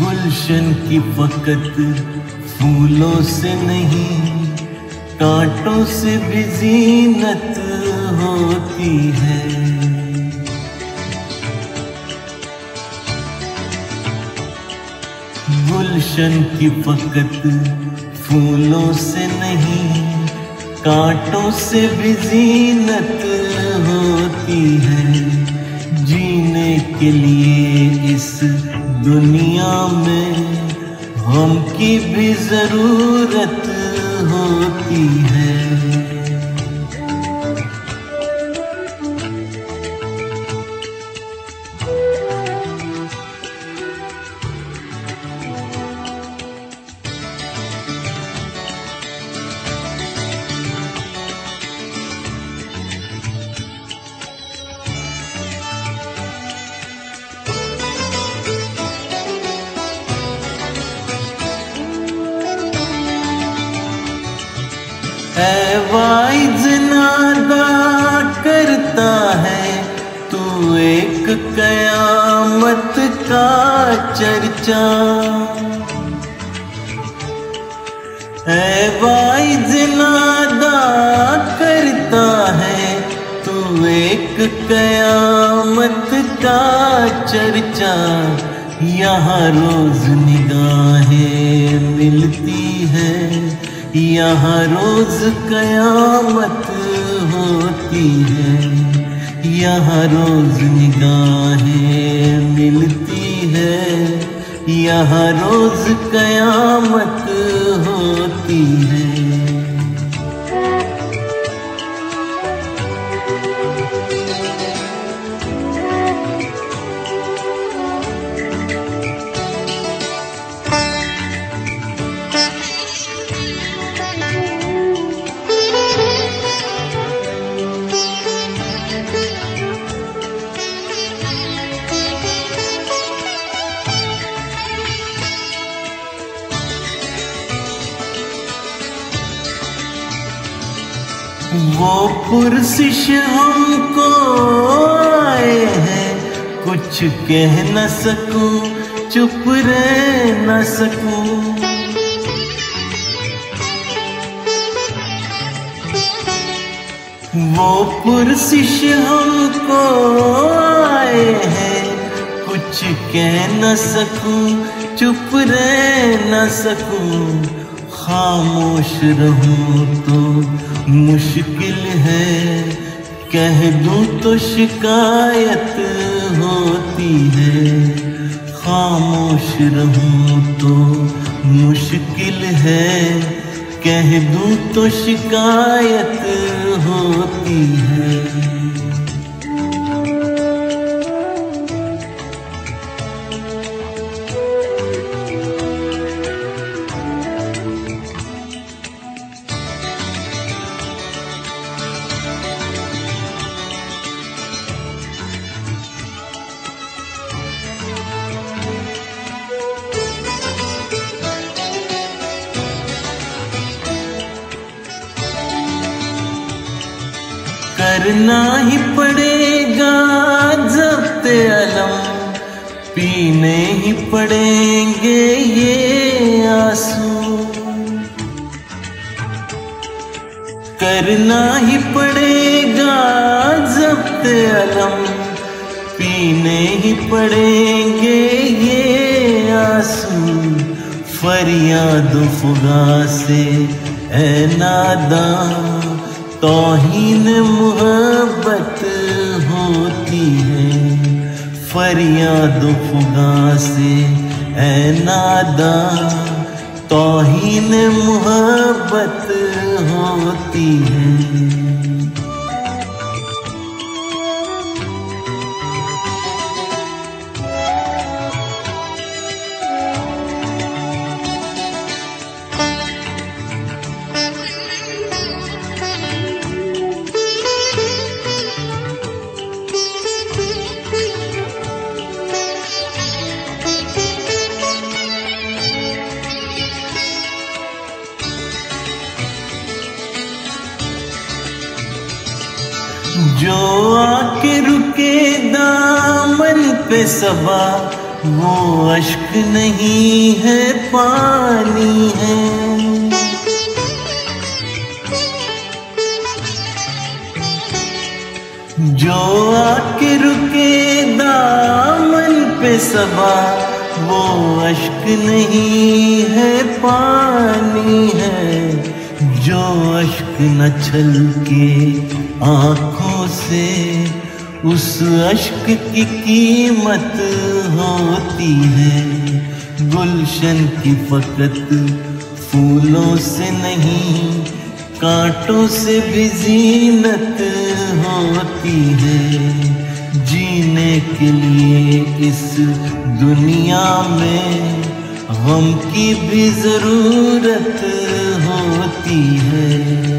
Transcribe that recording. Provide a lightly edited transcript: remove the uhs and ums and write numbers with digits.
गुलशन की फकत फूलों से नहीं कांटों से भी जीनत होती है। गुलशन की फकत फूलों से नहीं कांटों से भी जीनत होती है। जीने के लिए इस दुनिया में गम की भी जरूरत होती है। ऐ वाइज नादा करता है तू एक कयामत का चर्चा। ऐ वाइज नादा करता है तू एक कयामत का चर्चा। यहाँ रोज निगाहें मिलती है, यहाँ रोज कयामत होती है। यहाँ रोज निगाहें मिलती है, यहाँ रोज कयामत होती है। वो पुरसिश हमको आए हैं, कुछ कह न सकूं चुप रह न सकूं। वो पुरसिश हमको आए हैं, कुछ कह न सकूं चुप रह न सकूं। खामोश रहूं तो मुश्किल है, कह दूं तो शिकायत होती है। खामोश रहूं तो मुश्किल है, कह दूं तो शिकायत होती है। करना ही पड़ेगा ज़ब्ते अलम, पीने ही पड़ेंगे ये आंसू। करना ही पड़ेगा ज़ब्ते अलम, पीने ही पड़ेंगे ये आंसू। फरियाद फ़ुगा से ऐ नादान तौहीन मोहब्बत होती है। फरियाद फ़ुगा से ऐ नादान तौहीन मोहब्बत होती है। जो आके रुके दामन पे सबा वो अश्क नहीं है पानी है। जो आके रुके दामन पे सबा वो अश्क नहीं है पानी है। जो अश्क न छल के आँखों से उस अश्क की कीमत होती है। गुलशन की फकत फूलों से नहीं कांटों से भी जीनत होती है। जीने के लिए इस दुनिया में गम की भी ज़रूरत होती है।